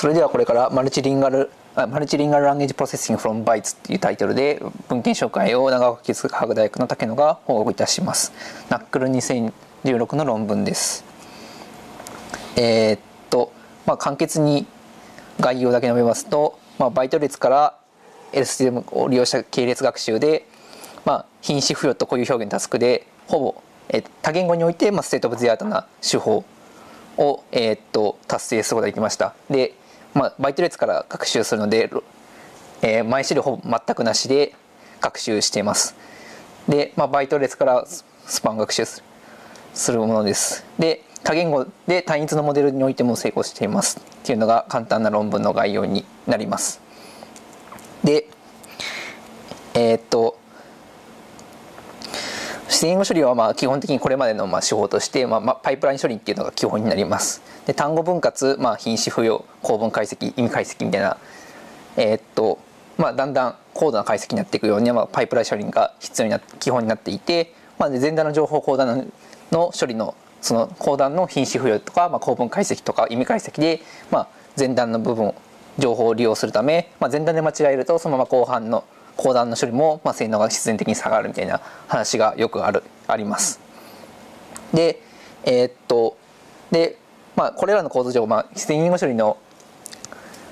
それではこれからマルチリンガルランゲージプロセッシング from bytes というタイトルで文献紹介を長岡技術科学大学の竹野が報告いたします。ナックル2016の論文です。簡潔に概要だけ述べますと、バイト列から LSTM を利用した系列学習で、品詞付与と固有表現のタスクでほぼ、多言語において、ステートオブザアートな手法を、達成することができました。で、バイト列から学習するので、前資料ほぼ全くなしで学習しています。で、バイト列からスパン学習するものです。で、多言語で単一のモデルにおいても成功していますっていうのが簡単な論文の概要になります。で、自然言語処理は基本的にこれまでの手法として、パイプライン処理っていうのが基本になります。で、単語分割、品詞付与、構文解析、意味解析みたいな、だんだん高度な解析になっていくように、パイプライン処理が必要になって基本になっていて、前段の情報後段の処理のその後段の品詞付与とか、構文解析とか意味解析で、前段の部分情報を利用するため、前段で間違えるとそのまま後段の処理も性能が必然的に下がるみたいな話がよくあります。で、これらの構造情報、自然言語処理の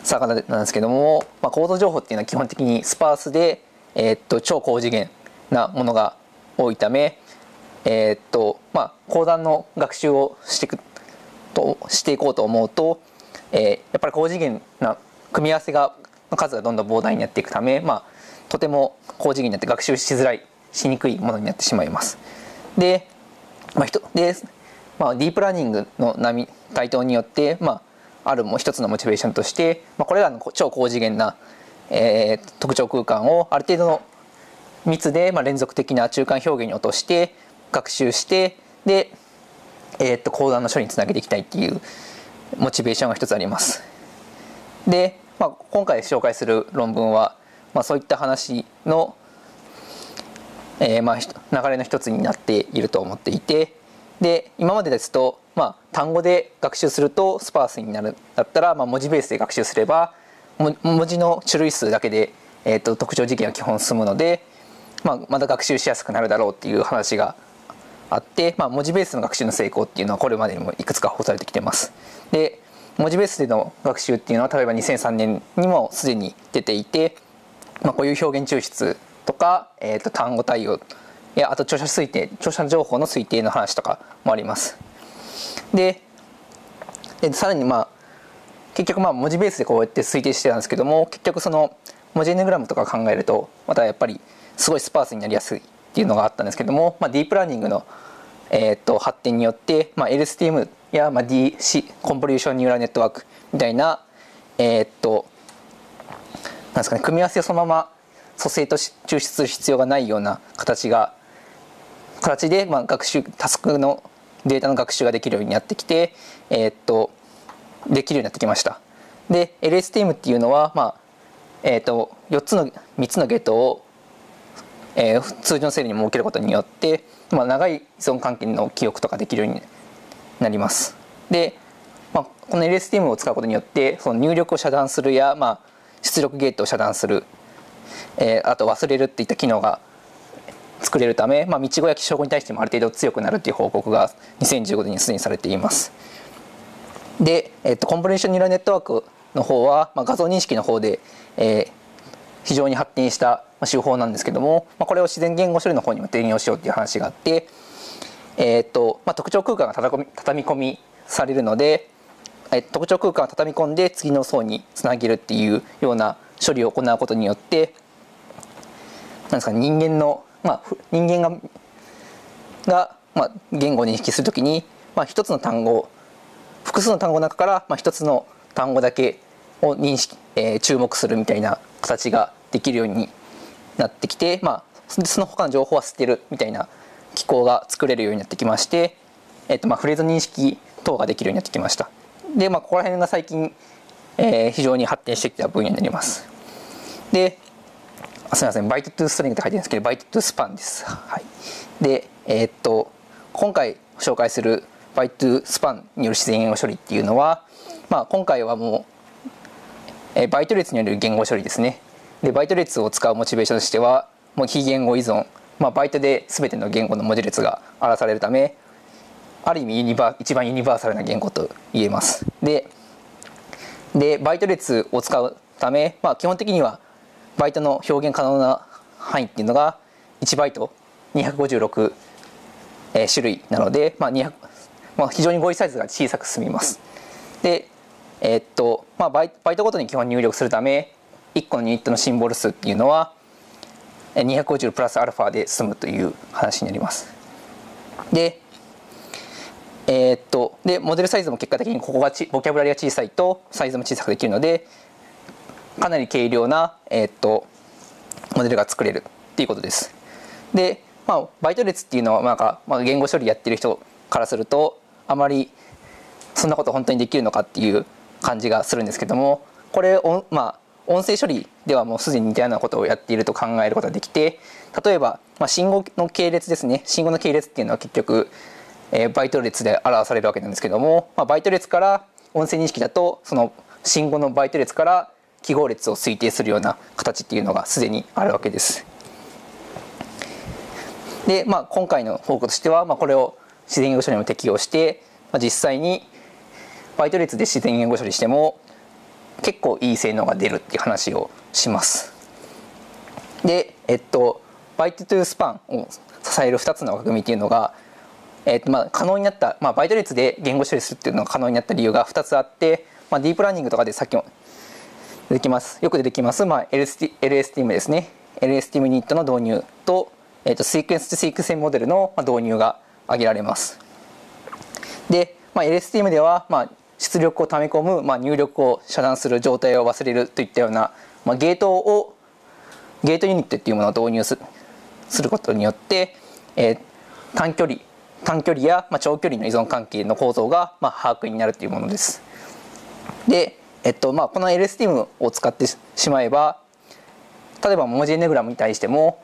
魚なんですけども、構造情報っていうのは基本的にスパースで、超高次元なものが多いため、後段の学習をしていこうと思うと、やっぱり高次元な組み合わせの数がどんどん膨大になっていくため、とても高次元になって学習しづらい、しにくいものになってしまいます。で、ディープラーニングの台頭によって、ある一つのモチベーションとして、これらの超高次元な、特徴空間をある程度の密で、連続的な中間表現に落として学習して、で、後段の処理につなげていきたいっていうモチベーションが一つあります。で、今回紹介する論文は、そういった話の、流れの一つになっていると思っていて、で、今までですと、単語で学習するとスパースになるだったら、文字ベースで学習すれば文字の種類数だけで、特徴次元は基本進むので、まだ学習しやすくなるだろうっていう話があって、文字ベースの学習の成功っていうのはこれまでにもいくつか報されてきてます。で、文字ベースでの学習っていうのは例えば2003年にもすでに出ていて、こういう表現抽出とか、単語対応や、あと著者情報の推定の話とかもあります。で、さらに結局文字ベースでこうやって推定してたんですけども、結局その文字エヌグラムとか考えるとまたやっぱりすごいスパースになりやすいっていうのがあったんですけども、ディープラーニングの、発展によって、LSTM や、コンボリューションニューラルネットワークみたいな、組み合わせをそのまま組成と抽出する必要がないような形で、タスクのデータの学習ができるようになってきて、できるようになってきました。で、LSTM っていうのは、3つのゲートを通常のセルに設けることによって、長い依存関係の記憶とかできるようになります。で、この LSTM を使うことによってその入力を遮断するや、出力ゲートを遮断する、あと忘れるっていった機能が作れるため、見違いや記憶に対してもある程度強くなるという報告が2015年にすでにされています。で、コンボリューションニューラルネットワークの方は、画像認識の方で、非常に発展した手法なんですけども、これを自然言語処理の方にも転用しようという話があって、特徴空間が畳み込みされるので、特徴空間を畳み込んで次の層につなげるっていうような処理を行うことによって、人間が言語を認識するときに、一つの単語を複数の単語の中から、一つの単語だけを注目するみたいな形ができるようになってきて、その他の情報は捨てるみたいな機構が作れるようになってきまして、フレーズ認識等ができるようになってきました。で、ここら辺が最近、非常に発展してきた分野になります。で、すみません、Byte2String って書いてるんですけど、Byte2Span です。はい。で、今回紹介する Byte2Span による自然言語処理っていうのは、今回はもうバイト列による言語処理ですね。でバイト列を使うモチベーションとしては、もう非言語依存、バイトで全ての言語の文字列が表されるため、ある意味一番ユニバーサルな言語と言えます。でバイト列を使うため、基本的にはバイトの表現可能な範囲っていうのが1バイト256種類なので、非常に語彙サイズが小さく済みます。でバイトごとに基本入力するため、1個のユニットのシンボル数っていうのは250プラスアルファで済むという話になります。でモデルサイズも結果的にここがボキャブラリが小さいとサイズも小さくできるので、かなり軽量な、モデルが作れるっていうことです。で、バイト列っていうのは言語処理やってる人からすると、あまりそんなこと本当にできるのかっていう感じがするんですけども、これを音声処理ではもうすでに似たようなことをやっていると考えることができて、例えば、信号の系列ですね。信号の系列っていうのは結局、バイト列で表されるわけなんですけども、バイト列から音声認識だと、その信号のバイト列から記号列を推定するような形っていうのがすでにあるわけです。で、今回の報告としては、これを自然言語処理にも適用して、実際にバイト列で自然言語処理しても結構いい性能が出るっていう話をします。で、Byte2Span を支える2つの枠組みっていうのが、可能になった、バイト列で言語処理するっていうのが可能になった理由が2つあって、ディープラーニングとかでさっきもよく出てきます、LSTM ですね。LSTM ユニットの導入と、Sequence-Sequence Model の導入が挙げられます。で、LSTM では、出力を溜め込む、入力を遮断する、状態を忘れるといったような、ゲートユニットっていうものを導入することによって、短距離や、長距離の依存関係の構造が、把握になるというものです。で、この LSTM を使ってしまえば、例えば文字エネグラムに対しても、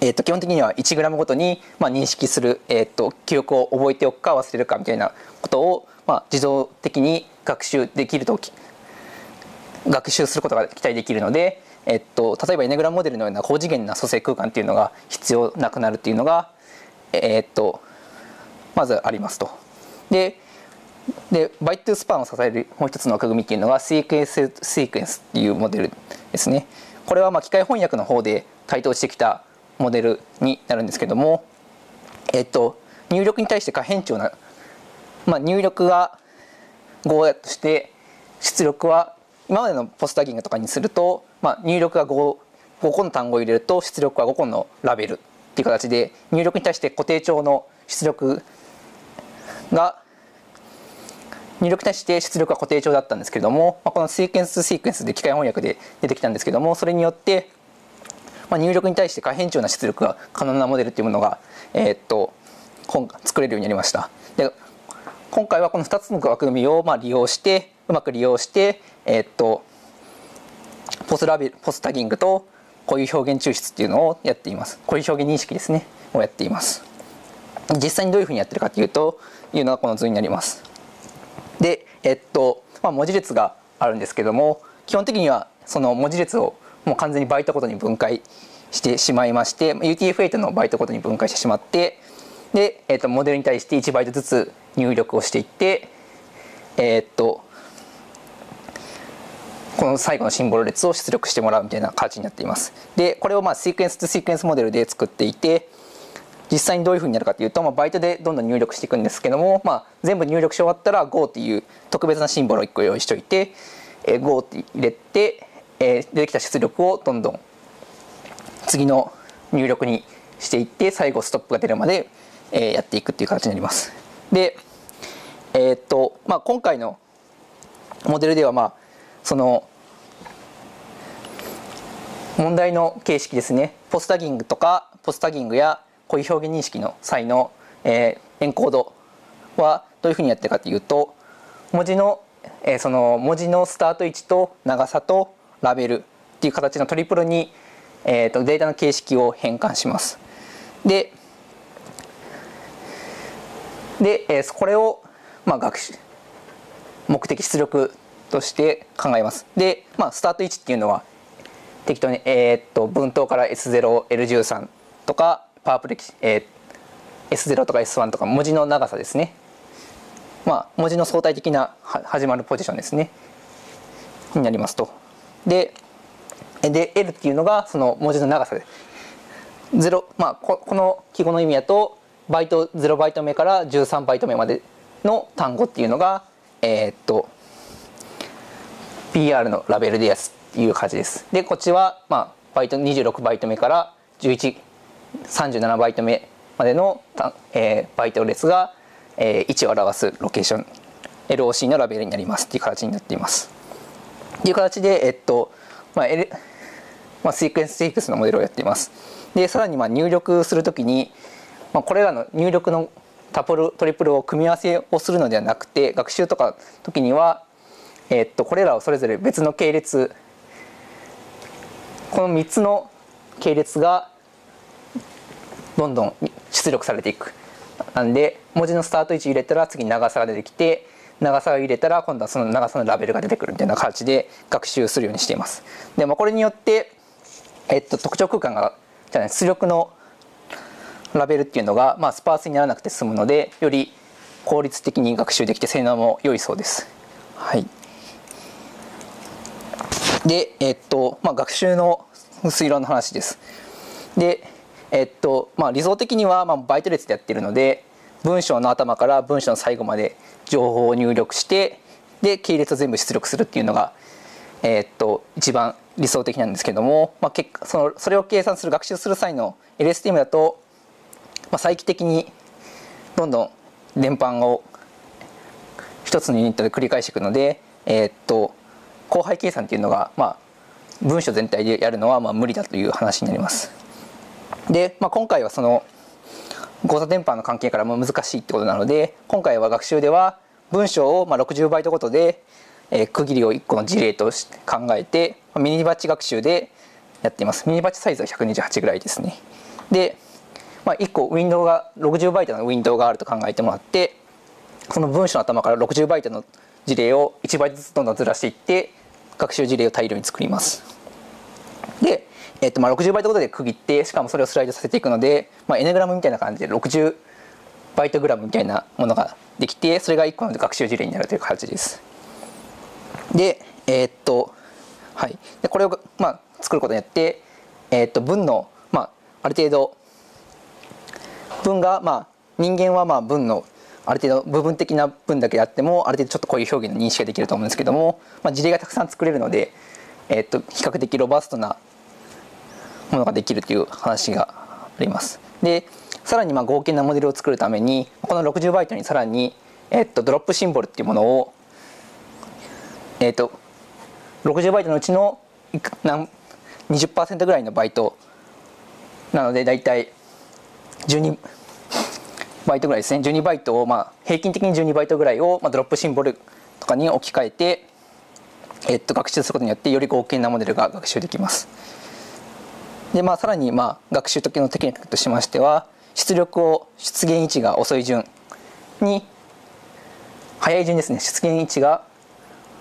基本的には1グラムごとに、認識する、記憶を覚えておくか忘れるかみたいなことを、自動的に学習することが期待できるので、例えばエネグラムモデルのような高次元な組成空間っていうのが必要なくなるっていうのが、まずありますと。でByte2Spanを支えるもう一つの枠組みっていうのがSequence-Sequenceっていうモデルですね。これは機械翻訳の方で台頭してきたモデルになるんですけども、入力に対して可変調な、入力が5だとして出力は今までのポスター言語とかにすると、入力が5個の単語を入れると出力は5個のラベルっていう形で、入力に対して固定調の出力は固定調だったんですけれども、このSequence-Sequenceで機械翻訳で出てきたんですけども、それによって入力に対して可変調な出力が可能なモデルというものが、作れるようになりました。で、今回はこの2つの枠組みをうまく利用して、ポスタギングとこういう表現抽出っていうのをやっています。こういう表現認識ですねをやっています。実際にどういうふうにやってるかというのがこの図になります。で、文字列があるんですけども、基本的にはその文字列をもう完全にバイトごとに分解してしまいまして、UTF-8 のバイトごとに分解してしまって、で、モデルに対して1バイトずつ入力をしていって、この最後のシンボル列を出力してもらうみたいな形になっています。で、これをシークエンスとシークエンスモデルで作っていて、実際にどういうふうになるかというと、バイトでどんどん入力していくんですけども、全部入力し終わったら Go っていう特別なシンボルを1個用意しておいて、Go って入れて、出てきた出力をどんどん次の入力にしていって、最後ストップが出るまでやっていくという形になります。で、今回のモデルでは、その問題の形式ですね、ポスタギングやこういう表現認識の際の、エンコードはどういうふうにやってるかというと、文字のスタート位置と長さとラベルっていう形のトリプルに、データの形式を変換します。でこれを目的出力として考えます。で、スタート位置っていうのは適当に分頭から S0、L13 とかパープレキ、S0 とか S1 とか文字の長さですね。文字の相対的な始まるポジションですね。になりますと。で L っていうのがその文字の長さで0、この記号の意味だとバイト0バイト目から13バイト目までの単語っていうのがPR のラベルでやすっていう感じです。でこっちはバイト26バイト目から1137バイト目までの、バイト列が、位置を表すロケーション LOC のラベルになりますっていう形になっています。っていう形でシークエンスSequence-Sequenceのモデルをやっています。でさらに入力するときに、これらの入力のトリプルを組み合わせをするのではなくて、学習とか時には、これらをそれぞれ別の系列、この3つの系列がどんどん出力されていく。なんで文字のスタート位置入れたら次に長さが出てきて、長さを入れたら今度はその長さのラベルが出てくるみたいな形で学習するようにしています。でこれによって、特徴空間が出力のラベルっていうのが、スパースにならなくて済むので、より効率的に学習できて性能も良いそうです。はい、で、学習の推論の話です。で、理想的にはバイト列でやっているので、文章の頭から文章の最後まで情報を入力して、で系列を全部出力するっていうのが、一番理想的なんですけども、それを計算する学習する際の LSTM だと、再帰的にどんどん連番を一つのユニットで繰り返していくので、後輩計算っていうのが、文章全体でやるのは無理だという話になります。で、今回はその誤差伝播の関係からも難しいってことなので、今回は学習では文章を60バイトごとで区切りを1個の事例と考えてミニバッチ学習でやっています。ミニバッチサイズは128ぐらいですね。で、1個ウィンドウが60バイトのウィンドウがあると考えてもらって、その文章の頭から60バイトの事例を1バイトずつどんどんずらしていって学習事例を大量に作ります。で60バイトごとで区切って、しかもそれをスライドさせていくので、エネグラムみたいな感じで60バイトグラムみたいなものができて、それが1個の学習事例になるという形です。でこれを作ることによって、文のある程度文が人間は文のある程度部分的な文だけであってもある程度ちょっとこういう表現の認識ができると思うんですけども、事例がたくさん作れるので、比較的ロバストなものができるという話があります。でさらに合計なモデルを作るために、この60バイトにさらに、ドロップシンボルっていうものを、60バイトのうちの 20% ぐらいのバイトなので、だいたい12バイトぐらいですね。12バイトを、平均的に12バイトぐらいを、ドロップシンボルとかに置き換えて、学習することによってより合計なモデルが学習できます。でさらに学習時のテクニックとしましては、出力を出現位置が遅い順に早い順ですね、出現位置が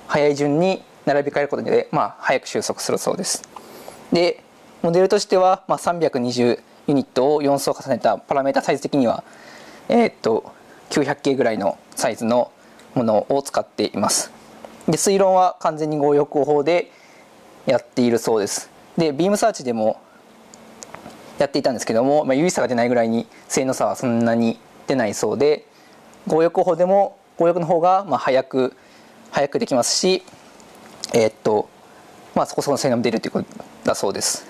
早い順に並び替えることで、早く収束するそうです。でモデルとしては、320ユニットを4層重ねた、パラメータサイズ的には、900K ぐらいのサイズのものを使っています。で推論は完全に合力法でやっているそうです。でビームサーチでもやっていたんですけども、有意差が出ないぐらいに性能差はそんなに出ないそうで、合力法でも合力の方が早くできますし、そこそこの性能も出るということだそうです。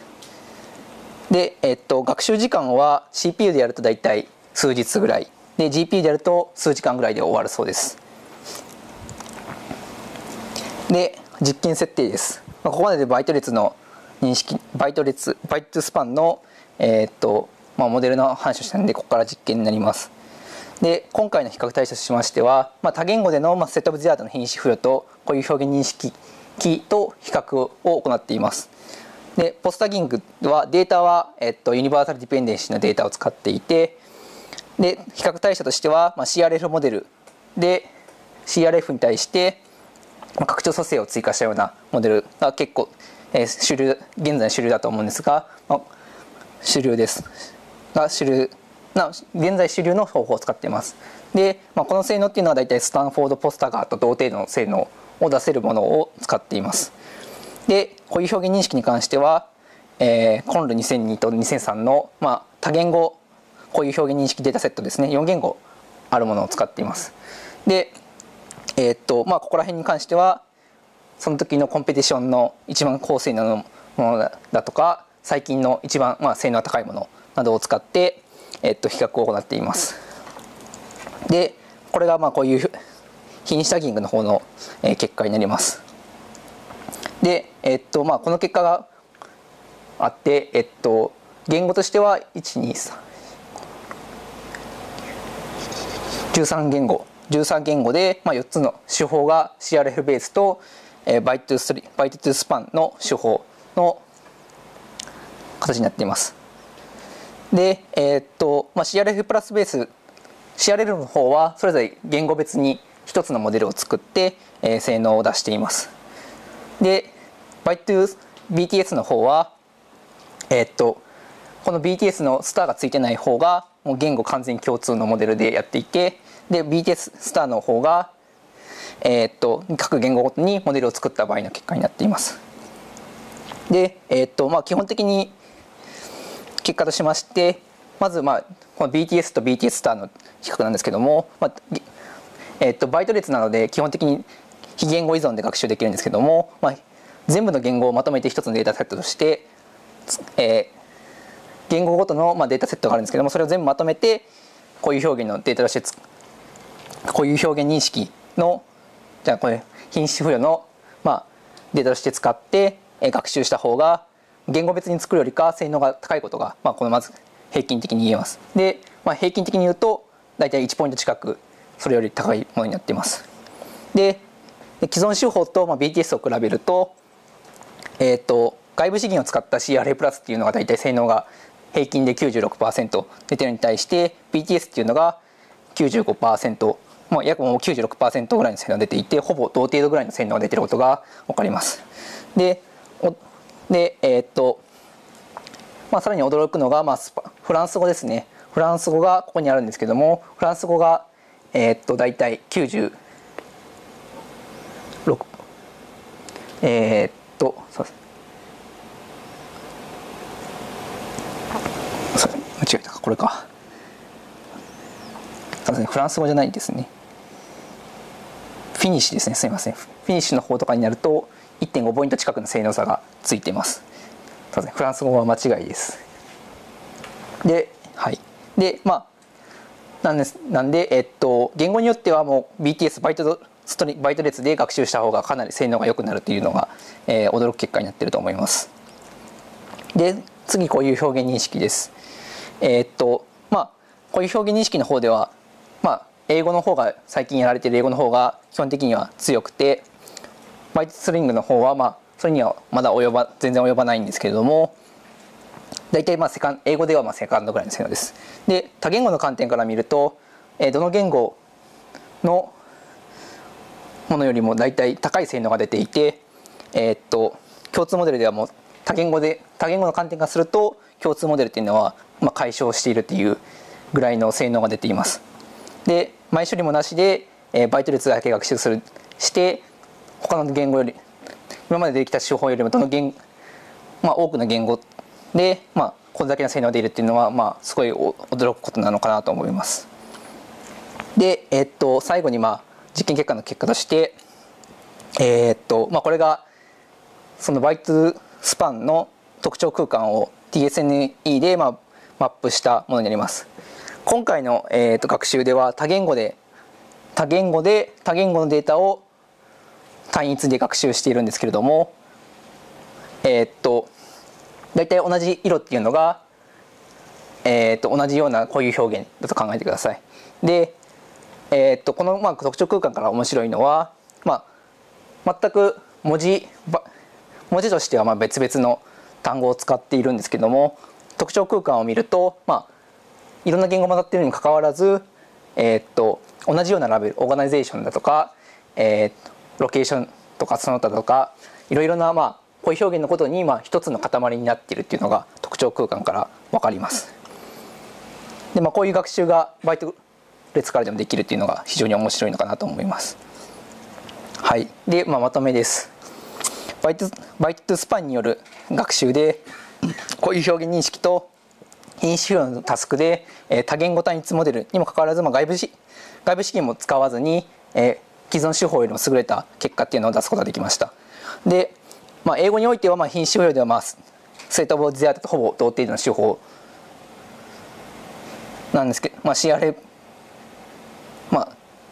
で、学習時間は CPU でやるとだいたい数日ぐらいで、 GPU でやると数時間ぐらいで終わるそうです。で実験設定です。ここまででバイト列の認識、Byte2Span の、モデルの話をしたので、ここから実験になります。で今回の比較対象としましては、多言語でのセット・オブ・ゼアとの品詞付与とこういう表現認識機と比較を行っています。でポスタギングはデータは、ユニバーサル・ディペンデンシーのデータを使っていて、で比較対象としては、CRF モデルで CRF に対して、拡張組成を追加したようなモデルが結構、現在主流だと思うんですが、現在主流の方法を使っています。で、この性能っていうのは大体スタンフォード・ポスタガーと同程度の性能を出せるものを使っています。で、こういう表現認識に関しては、CONLL2002 と2003の、多言語、こういう表現認識データセットですね、4言語あるものを使っています。で、ここら辺に関してはその時のコンペティションの一番高性能のものだとか、最近の一番、性能が高いものなどを使って、比較を行っています。で、これがこういう品シャギングの方の結果になります。で、この結果があって、言語としては13言語で、4つの手法が CRF ベースと Byte2Span の手法の形になっています。で、CRF プラスベース CRL の方はそれぞれ言語別に1つのモデルを作って、性能を出しています。で、Byte2BTS の方は、この BTS のスターがついてない方がもう言語完全共通のモデルでやっていて、で BTS スターの方が、各言語ごとにモデルを作った場合の結果になっています。で、基本的に結果としまして、まずこの BTS と BTS スターの比較なんですけども、バイト列なので基本的に非言語依存で学習できるんですけども、全部の言語をまとめて一つのデータセットとして、言語ごとのデータセットがあるんですけども、それを全部まとめてこういう表現のデータとしてこういう表現認識のこれ品質付与のデータとして使って学習した方が言語別に作るよりか性能が高いことがこのまず平均的に言えます。で、平均的に言うと大体1ポイント近くそれより高いものになっています。で、既存手法と BTS を比べると、外部資源を使った CRF プラスっていうのが大体性能が平均で 96% 出てるのに対して BTS っていうのが 95%、約もう 96% ぐらいの性能が出ていて、ほぼ同程度ぐらいの性能が出ていることが分かります。さらに驚くのが、フランス語ですね。フランス語がここにあるんですけども、フランス語が大体フランス語じゃないですね。フィニッシュですね。すみません。フィニッシュの方とかになると 1.5 ポイント近くの性能差がついています。すみません。フランス語は間違いです。で、はい。で、なんで言語によってはもう BTS バイト列で学習した方がかなり性能が良くなるというのが、驚く結果になっていると思います。で、次こういう表現認識です。こういう表現認識の方では、英語の方が最近やられている英語の方が基本的には強くて、バイトストリングの方はそれにはまだ全然及ばないんですけれども、大体英語ではセカンドぐらいの性能です。で、多言語の観点から見ると、どの言語のものよりも大体高い性能が出ていて、共通モデルではもう多言語の観点からすると共通モデルっていうのは解消しているというぐらいの性能が出ています。で、前処理もなしで、バイト列だけ学習して他の言語より今までできた手法よりも多くの言語で、これだけの性能が出るっていうのは、すごい驚くことなのかなと思います。で、最後に実験結果の結果として、これがそのバイトスパンの特徴空間を t-SNE でマップしたものになります。今回の、学習では多言語のデータを単一で学習しているんですけれども、大体同じ色っていうのが、同じようなこういう表現だと考えてください。で、この特徴空間から面白いのは、全く文字としては別々の単語を使っているんですけども、特徴空間を見ると、いろんな言語が混ざっているにもかかわらず、同じようなラベル、オーガナイゼーションだとか、ロケーションとかその他とかいろいろなこういう表現のことに一つの塊になっているっていうのが特徴空間から分かります。でこういう学習がバイト列からでもできるっていうのが非常に面白いのかなと思います。はい、でまとめです。Byte2Spanによる学習でこういう表現認識と品種表のタスクで多言語単一モデルにもかかわらず外部資金も使わずに既存手法よりも優れた結果っていうのを出すことができました。で英語においては品種表では正答法ゼアとほぼ同程度の手法なんですけど、CRF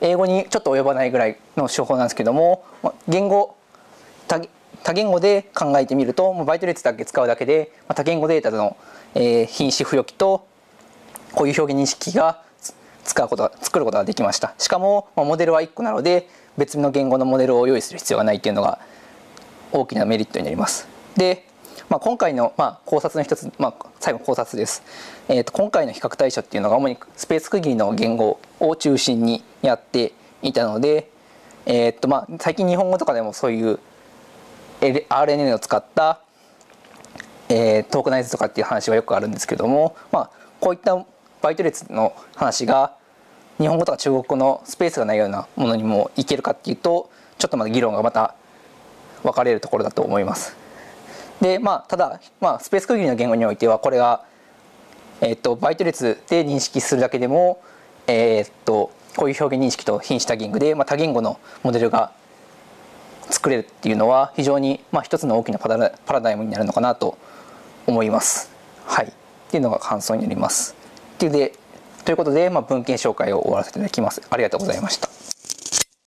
英語にちょっと及ばないぐらいの手法なんですけども、多言語で考えてみるとバイト列だけ使うだけで多言語データの品種付与記とこういう表現認識が作ることができました。しかもモデルは1個なので別の言語のモデルを用意する必要がないっていうのが大きなメリットになります。で、今回の考察の一つ、最後の考察です。今回の比較対象っていうのが主にスペース区切りの言語を中心にやっていたので、最近日本語とかでもそういう RNN を使った、トークナイズとかっていう話はよくあるんですけども、こういったバイト列の話が日本語とか中国語のスペースがないようなものにもいけるかっていうと、ちょっと議論が分かれるところだと思います。でただ、スペース区切りの言語においてはこれが、バイト列で認識するだけでも、こういう表現認識と品種タギングで、多言語のモデルが作れるっていうのは非常に、一つの大きなパラダイムになるのかなと思います。はい、っていうのが感想になります。ということで、文献紹介を終わらせていただきます。ありがとうございました。